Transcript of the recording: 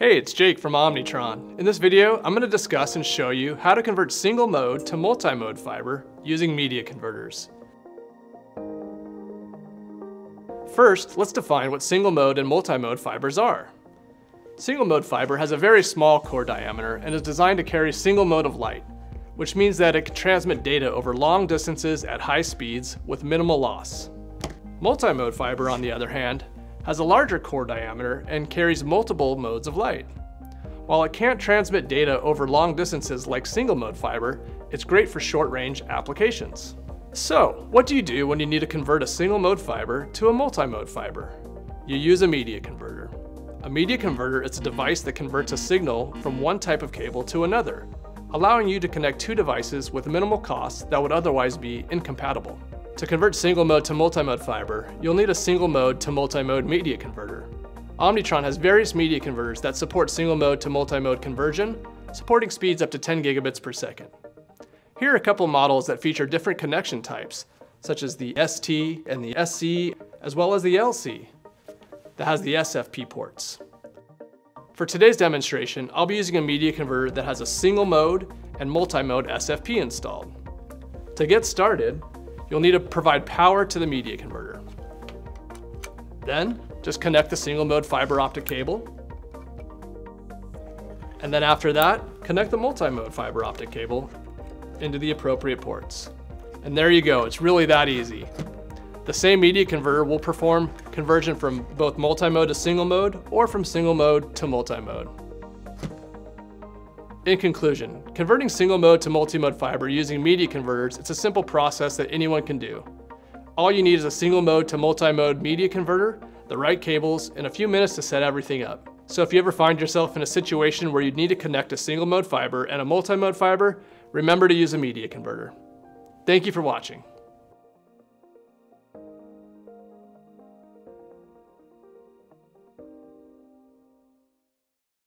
Hey, it's Jake from Omnitron. In this video, I'm going to discuss and show you how to convert single mode to multimode fiber using media converters. First, let's define what single mode and multimode fibers are. Single mode fiber has a very small core diameter and is designed to carry single mode of light, which means that it can transmit data over long distances at high speeds with minimal loss. Multimode fiber, on the other hand, has a larger core diameter and carries multiple modes of light. While it can't transmit data over long distances like single mode fiber, it's great for short-range applications. So, what do you do when you need to convert a single mode fiber to a multimode fiber? You use a media converter. A media converter is a device that converts a signal from one type of cable to another, allowing you to connect two devices with minimal costs that would otherwise be incompatible. To convert single mode to multimode fiber, you'll need a single mode to multimode media converter. Omnitron has various media converters that support single mode to multimode conversion, supporting speeds up to 10 gigabits per second. Here are a couple models that feature different connection types, such as the ST and the SC, as well as the LC that has the SFP ports. For today's demonstration, I'll be using a media converter that has a single mode and multimode SFP installed. To get started, you'll need to provide power to the media converter. Then, just connect the single mode fiber optic cable. And then after that, connect the multimode fiber optic cable into the appropriate ports. And there you go, it's really that easy. The same media converter will perform conversion from both multimode to single mode or from single mode to multimode. In conclusion, converting single mode to multimode fiber using media converters, it's a simple process that anyone can do. All you need is a single mode to multimode media converter, the right cables, and a few minutes to set everything up. So if you ever find yourself in a situation where you'd need to connect a single mode fiber and a multimode fiber, remember to use a media converter. Thank you for watching.